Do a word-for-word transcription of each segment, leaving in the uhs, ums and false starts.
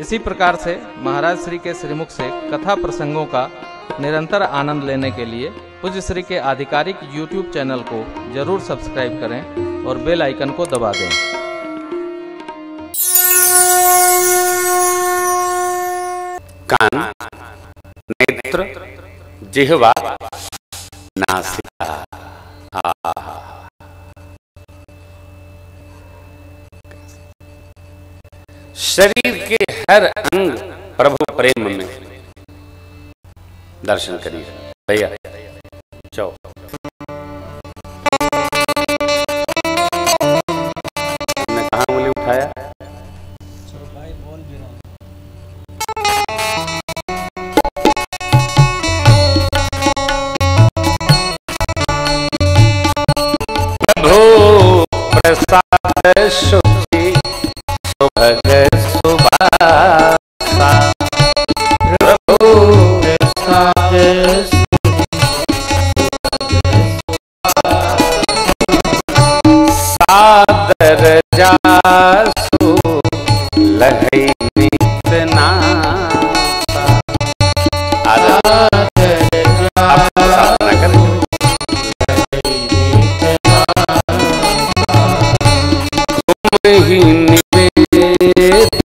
इसी प्रकार से महाराज श्री के श्रीमुख से कथा प्रसंगों का निरंतर आनंद लेने के लिए पूज्य श्री के आधिकारिक यूट्यूब चैनल को जरूर सब्सक्राइब करें और बेल आइकन को दबा दें। कान, नेत्र, जिह्वा, नासिका, आहा। शरीर के हर अंग प्रभु प्रेम में दर्शन करिए भैया। चौ तुमने कहाँ उंगली उठाया? शुद्धि सुभग सुभाषा प्रभु प्रसाद सादर जासु लहै नित नासा साधना करें। निवेदित भोजन कर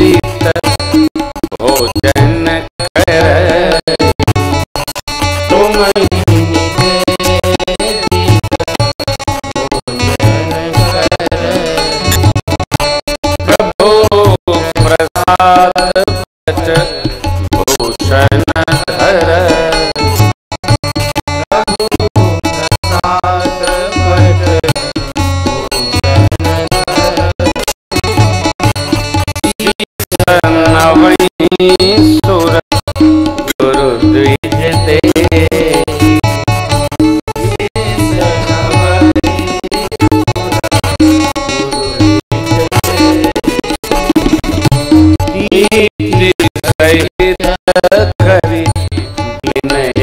तुम ही निवेदित भोजन कर प्रभु प्रसाद पच भूषण धर प्रभु प्रसाद पच सुर गुरु द्विजते सहित करी विनय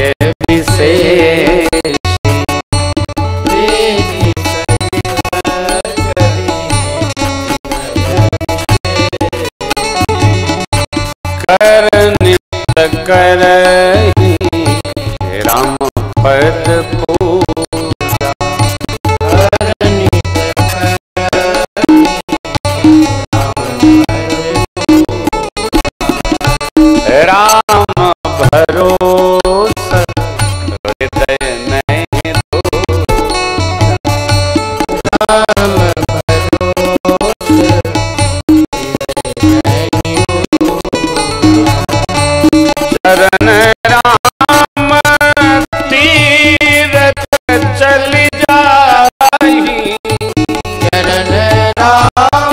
विशेष कर राम पद पूजा राम भरोसा हृदय नहीं दो राम भरोसा शरण राम तीरथ चल जाहि शरण राम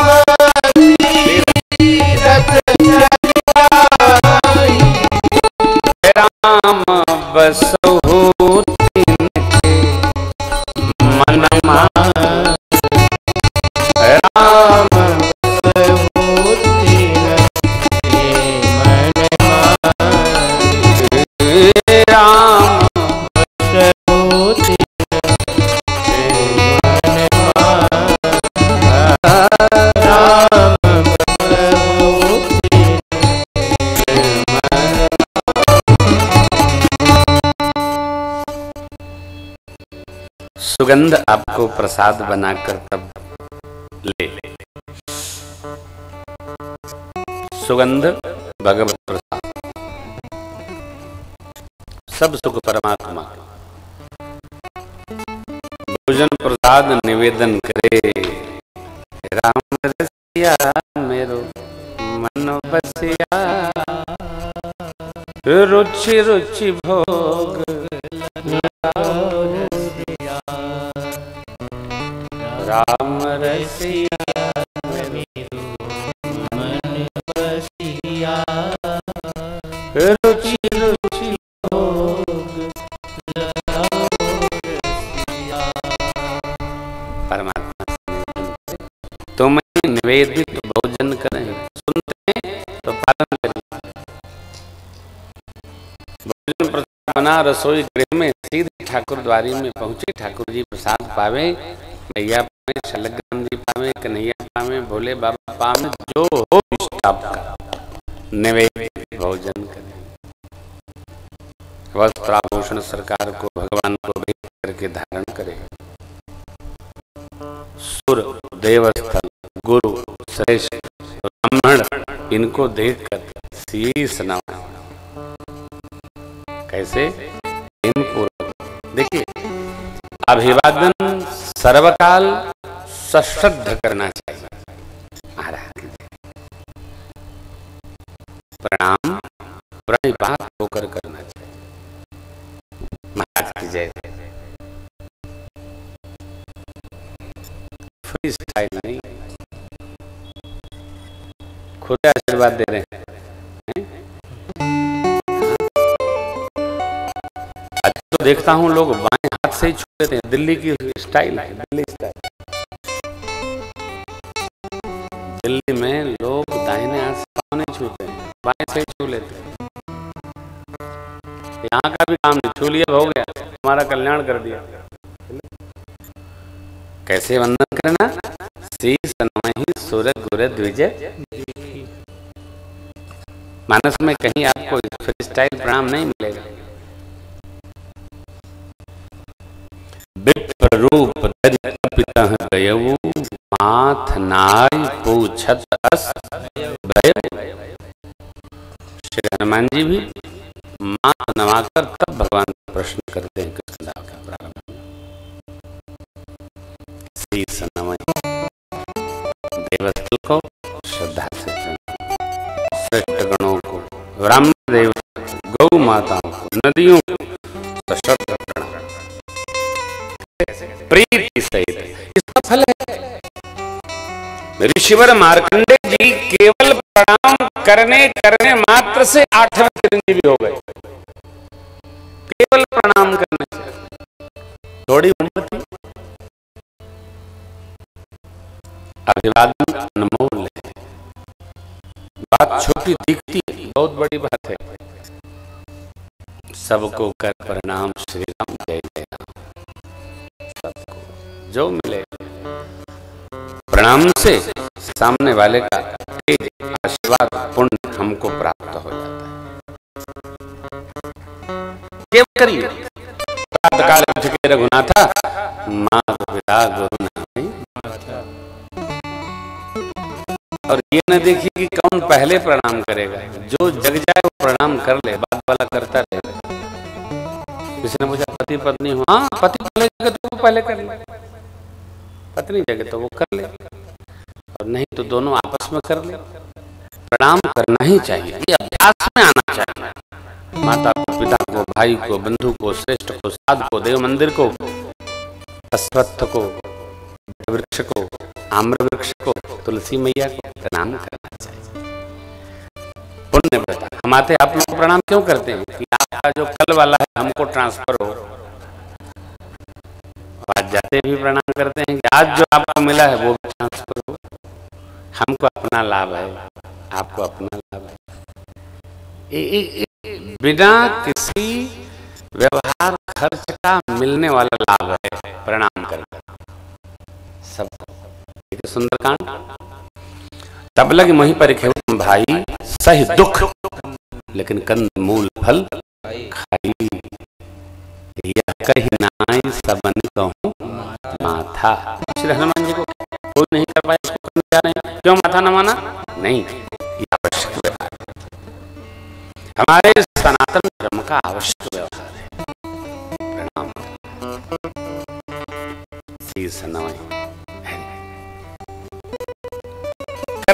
तीरथ चल जाहि राम बसहु तिनके मन माहि राम सुगंध आपको प्रसाद बनाकर तब ले सुगंध भगवत प्रसाद सब सुख परमात्मा भोजन प्रसाद निवेदन करे राम रसिया मेरो मन बसिया रुचि रुचि भोग राम रसिया मेरो मन बसिया रुचि रुचि भोग लगाओ रसिया परमात्मा तुम्हें निवेदित भोजन करें। सुनते हैं तो पालन करें। भोजन प्रसाद बना रसोई गृह में सीधे ठाकुर द्वारी में पहुंचे। ठाकुर जी प्रसाद पावे भैया पावे शलग्राम जी पावे कन्हैया पावे भोले बाबा पावे जो हो विष्ट आपका नैवेद्य भोजन करें, वस्त्र आभूषण सरकार को भगवान को भेंट करके धारण करें। सुर, देवस्थल, गुरु, श्रेष्ठ, ब्राह्मण इनको देखकर शीश नमन कैसे पूर्वक। देखिए अभिवादन सर्वकाल सश्रद्ध करना चाहिए। प्रणाम प्रणिपात होकर करना चाहिए। महाराज की जय। फ्री स्टाइल नहीं, खुद आशीर्वाद दे रहे हैं। आज तो देखता हूं लोग बाएं हाथ से ही छू लेते हैं। दिल्ली की स्टाइल है, दिल्ली स्टाइल। दिल्ली में लोग दाहिने हाथ से पाँव नहीं छूते, बाएं से छू लेते। यहाँ का भी काम नहीं, छू लिया हो गया, हमारा कल्याण कर दिया। कैसे वंदन करना? शीश नमहि सूर्य गुरु द्विजय। मानस में कहीं आपको फ्री स्टाइल प्रणाम नहीं मिलेगा। विप्र रूप धरि कपितह गयौ, माथ नाई पूछत अस भयउ। श्री हनुमान जी भी माथ नवाकर तब भगवान से प्रश्न करते हैं कृष्ण का प्रारंभ। शीश नमः देवस्थल को श्रद्धा से, श्रेष्ठ गणों को, ब्राह्मण देवता, गौ माताओं को, नदियों को सशक्त प्रणाम प्रीति सहित। इसका फल है ऋषिवर मार्कंडे जी केवल प्रणाम करने करने मात्र से आठवें चिरंजीवी हो गए। केवल प्रणाम करने से। थोड़ी उम्र थी। अभिवादन अनमोल है। बात छोटी दिखती है, बहुत बड़ी बात है। सबको कर प्रणाम, श्री राम जय जय राम। सबको जो मिले प्रणाम से सामने वाले का तेज आशीर्वाद पुण्य हमको प्राप्त हो जाता है। करिए प्रातः काल उठ के रघुनाथा, माँ पिता गुरु नाई। और ये न देखिए कि कौन पहले प्रणाम करेगा, जो जग जाए वो प्रणाम कर ले, बात वाला करता रहे। किसी ने पूछा पति पत्नी हो, हाँ पति पहले जगह तो वो पहले कर ले, पत्नी जगह तो वो कर ले, और नहीं तो दोनों आपस में कर ले। प्रणाम करना ही चाहिए, ये अभ्यास में आना चाहिए। माता को, पिता को, भाई को, बंधु को, श्रेष्ठ को, साध को, देव मंदिर को, अश्वत्थ को, वृक्ष को, आम्र वृक्ष को, तुलसी मैया को प्रणाम करना चाहिए। पुण्य व्रता हमारे आप लोग को प्रणाम क्यों करते हैं कि आपका जो कल वाला है हमको ट्रांसफर हो। आज जाते भी प्रणाम करते हैं कि आज जो आपको मिला है वो भी ट्रांसफर हो, हमको अपना लाभ है, आपको अपना लाभ है। ए, ए, ए, बिना किसी व्यवहार खर्च का मिलने वाला लाभ है प्रणाम करके सब। देखिए सुंदरकांड, तब लग मही परिखेवम भाई, सही दुख लेकिन कंद मूल फल खाई। यह कही नाई सबन कहूं माथा। श्री हनुमान जी को कोई नहीं कर पाया, इसको करने जा रहे हैं, क्यों माथा न माना? नहीं, आवश्यक व्यवहार हमारे सनातन धर्म का आवश्यक व्यवहार है। प्रणाम कर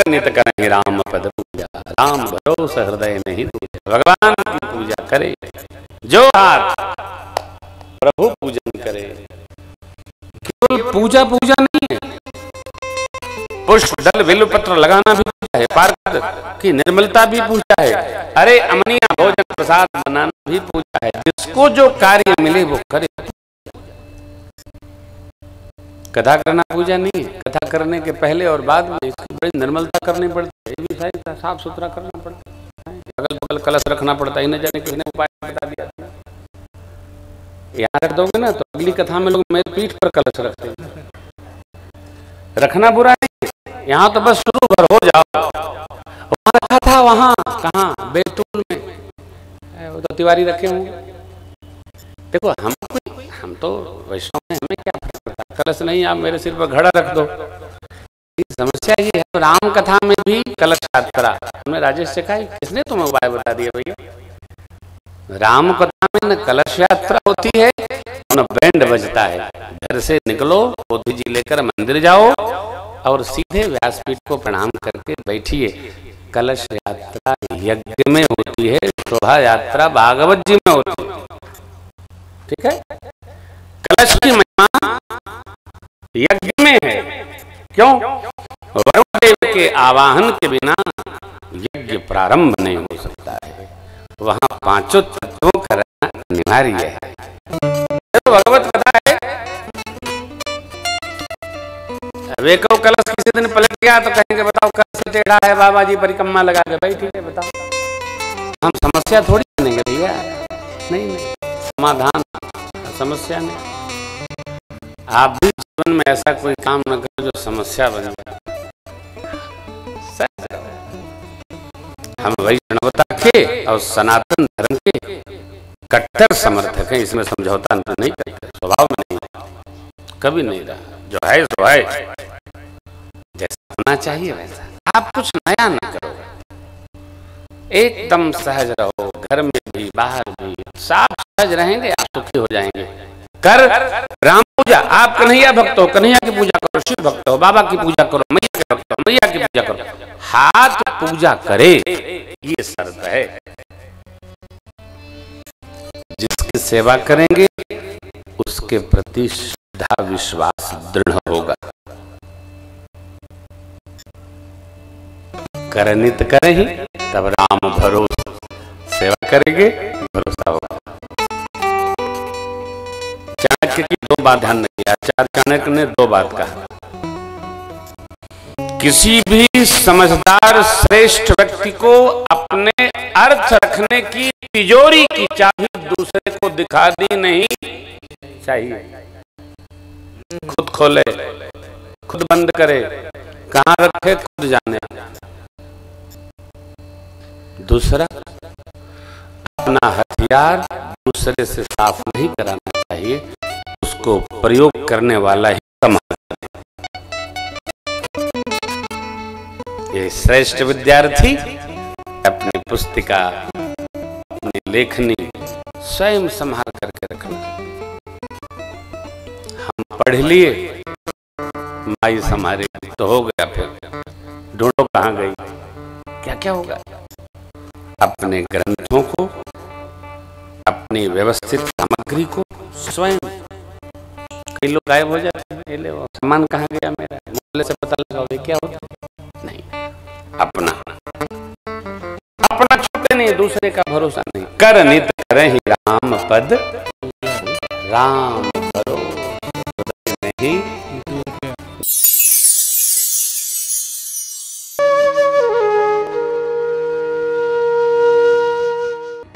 नित करें राम पद पूजा, राम भरोसा हृदय नहीं दूजा। भगवान की पूजा करे जो हाथ प्रभु पूजन करे। केवल पूजा पूजा नहीं है, पुष्प दल बेलपत्र लगाना भी पूजा है, पार्क की निर्मलता भी पूजा है, अरे अमनिया भोजन प्रसाद बनाना भी पूजा है। जिसको जो कार्य मिले वो करे। कथा करना पूजा नहीं है, कथा करने के पहले और बाद में इसकी बड़ी निर्मलता करनी पड़ती है, भी साफ सुथरा करना पड़ता है, अगल बगल कलश रखना पड़ता है। न जाने किसने उपाय बता दिया, यहाँ रख दोगे ना तो अगली कथा में लोग मेरी पीठ पर कलश रखते हैं। रखना बुरा नहीं, यहाँ तो बस शुरू कर हो जाओ। वहाँ रखा था, वहाँ कहाँ, बैतूल में वो तो तिवारी रखे होंगे। देखो हम हम तो वैष्णव हैं, हमें क्या फर्क पड़ता है, कलश नहीं आप मेरे सिर पर घड़ा रख दो। समस्या ये है, राम कथा में भी कलश यात्रा, हमने राजेश से कहा किसने तुम्हें उपाय बता दिया भैया, राम कथा में न कलश यात्रा होती है न बैंड बजता है। घर से निकलो, बोधी जी लेकर मंदिर जाओ और सीधे व्यासपीठ को प्रणाम करके बैठिए। कलश यात्रा यज्ञ में होती है, शोभा यात्रा भागवत जी में होती है। ठीक है, कलश की महिमा यज्ञ में है। क्यों? वरुण देव के आवाहन के बिना यज्ञ प्रारंभ नहीं हो सकता है। वहाँ पांचों तत्वों का रहना अनिवार्य है। चलो भगवत कथा है। वेको कलश किसी दिन पलट गया तो कहेंगे बताओ कलश टेढ़ा है, बाबा जी परिक्रमा लगा के भाई ठीक है बताओ। हम समस्या थोड़ी बनेंगे भैया, नहीं नहीं समाधान समस्या नहीं। आप भी जीवन में ऐसा कोई काम न करो जो समस्या बन जाए। हम वैष्णवता के और सनातन धर्म के कट्टर समर्थक हैं, इसमें समझौता नहीं करते, स्वभाव में नहीं, कभी नहीं रहा। जो है सो है, जैसा होना चाहिए वैसा। आप कुछ नया न करो, एकदम सहज रहो, घर में भी बाहर भी। साफ सहज रहेंगे आप सुखी हो जाएंगे। कर राम पूजा, आप कन्हैया भक्त हो, कन्हैया की पूजा करो, शिव भक्त हो, बाबा की पूजा करो, मैया के भक्त हो, मैया की पूजा करो। हाथ पूजा करे, ये शर्त है। जिसकी सेवा करेंगे उसके प्रति श्रद्धा विश्वास दृढ़ होगा। करनित करें ही तब राम भरोसा, सेवा करेंगे भरोसा होगा। चाणक्य की दो बात ध्यान रखिए, चाणक्य ने दो बात कहा। किसी भी समझदार श्रेष्ठ व्यक्ति को अपने अर्थ रखने की तिजोरी की चाबी दूसरे को दिखानी नहीं चाहिए। खुद खोले, खुद बंद करे, कहां रखे खुद जाने। दूसरा अपना हथियार दूसरे से साफ नहीं कराना चाहिए, उसको प्रयोग करने वाला ही समझ। ये श्रेष्ठ विद्यार्थी अपनी पुस्तिका, अपनी लेखनी स्वयं संभाल करके रखना। हम पढ़ लिए माई हमारे तो हो गया, फिर ढूंढो कहाँ गई, क्या क्या होगा। अपने ग्रंथों को, अपनी व्यवस्थित सामग्री को स्वयं। कई लोग गायब हो जाते हैं, ले वो सामान कहाँ गया मेरा, मोहल्ले से पता लगाओगे क्या होता है। अपना अपना छूटे नहीं, दूसरे का भरोसा नहीं। कर नित करें ही राम पद, राम भरोसा नहीं।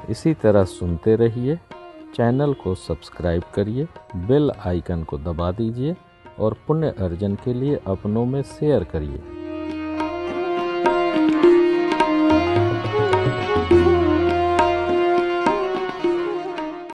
इसी तरह सुनते रहिए, चैनल को सब्सक्राइब करिए, बेल आइकन को दबा दीजिए और पुण्य अर्जन के लिए अपनों में शेयर करिए।